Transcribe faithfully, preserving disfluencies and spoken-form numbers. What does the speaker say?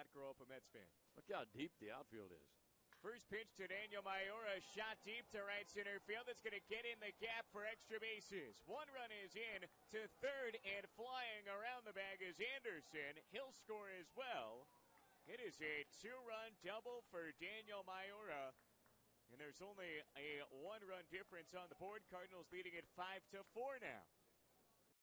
not grow up a Mets fan. Look how deep the outfield is. First pitch to Daniel Mayora, shot deep to right center field. That's going to get in the gap for extra bases. One run is in to third, and flying around the bag is Anderson. He'll score as well. It is a two-run double for Daniel Mayora, and there's only a one-run difference on the board. Cardinals leading it five to four now.